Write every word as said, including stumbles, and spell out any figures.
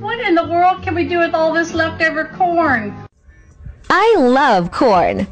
What in the world can we do with all this leftover corn? I love corn.